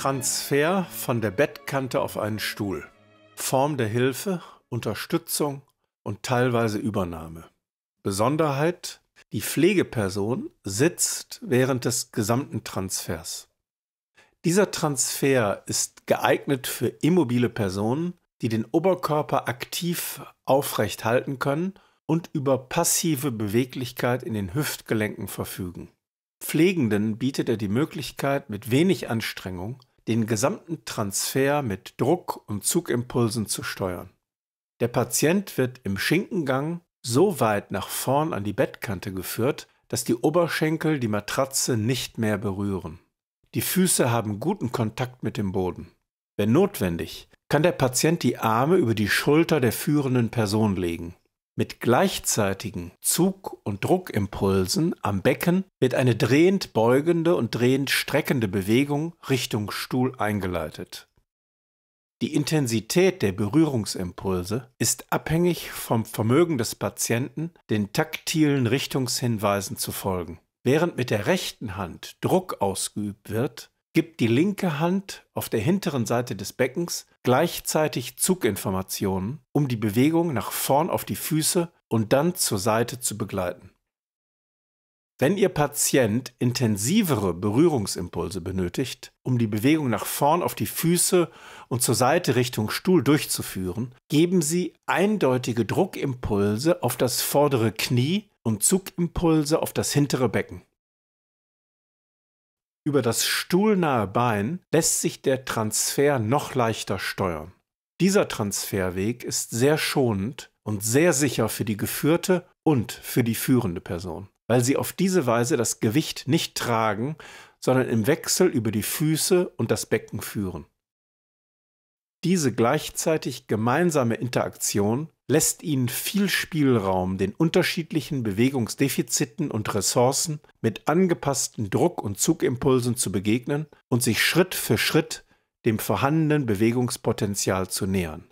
Transfer von der Bettkante auf einen Stuhl. Form der Hilfe, Unterstützung und teilweise Übernahme. Besonderheit: Die Pflegeperson sitzt während des gesamten Transfers. Dieser Transfer ist geeignet für immobile Personen, die den Oberkörper aktiv aufrecht halten können und über passive Beweglichkeit in den Hüftgelenken verfügen. Pflegenden bietet er die Möglichkeit, mit wenig Anstrengung den gesamten Transfer mit Druck- und Zugimpulsen zu steuern. Der Patient wird im Schinkengang so weit nach vorn an die Bettkante geführt, dass die Oberschenkel die Matratze nicht mehr berühren. Die Füße haben guten Kontakt mit dem Boden. Wenn notwendig, kann der Patient die Arme über die Schulter der führenden Person legen. Mit gleichzeitigen Zug- und Druckimpulsen am Becken wird eine drehend beugende und drehend streckende Bewegung Richtung Stuhl eingeleitet. Die Intensität der Berührungsimpulse ist abhängig vom Vermögen des Patienten, den taktilen Richtungshinweisen zu folgen. Während mit der rechten Hand Druck ausgeübt wird, gibt die linke Hand auf der hinteren Seite des Beckens gleichzeitig Zuginformationen, um die Bewegung nach vorn auf die Füße und dann zur Seite zu begleiten. Wenn Ihr Patient intensivere Berührungsimpulse benötigt, um die Bewegung nach vorn auf die Füße und zur Seite Richtung Stuhl durchzuführen, geben Sie eindeutige Druckimpulse auf das vordere Knie und Zugimpulse auf das hintere Becken. Über das stuhlnahe Bein lässt sich der Transfer noch leichter steuern. Dieser Transferweg ist sehr schonend und sehr sicher für die geführte und für die führende Person, weil sie auf diese Weise das Gewicht nicht tragen, sondern im Wechsel über die Füße und das Becken führen. Diese gleichzeitig gemeinsame Interaktion lässt Ihnen viel Spielraum, den unterschiedlichen Bewegungsdefiziten und Ressourcen mit angepassten Druck- und Zugimpulsen zu begegnen und sich Schritt für Schritt dem vorhandenen Bewegungspotenzial zu nähern.